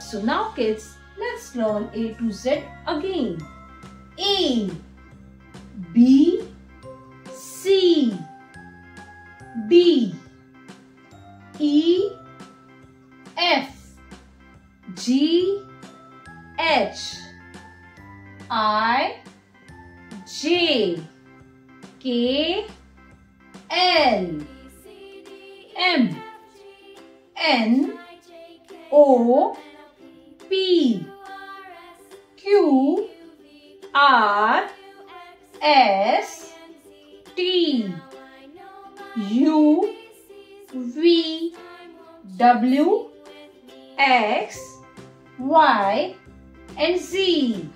So now kids, let's learn A to Z again. A, B, C, D, E, F, G, H, I, J, K, L, M, N, O, P, Q, R, S, T, U, V, W, X, Y, and Z.